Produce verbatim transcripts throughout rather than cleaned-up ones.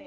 They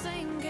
sing.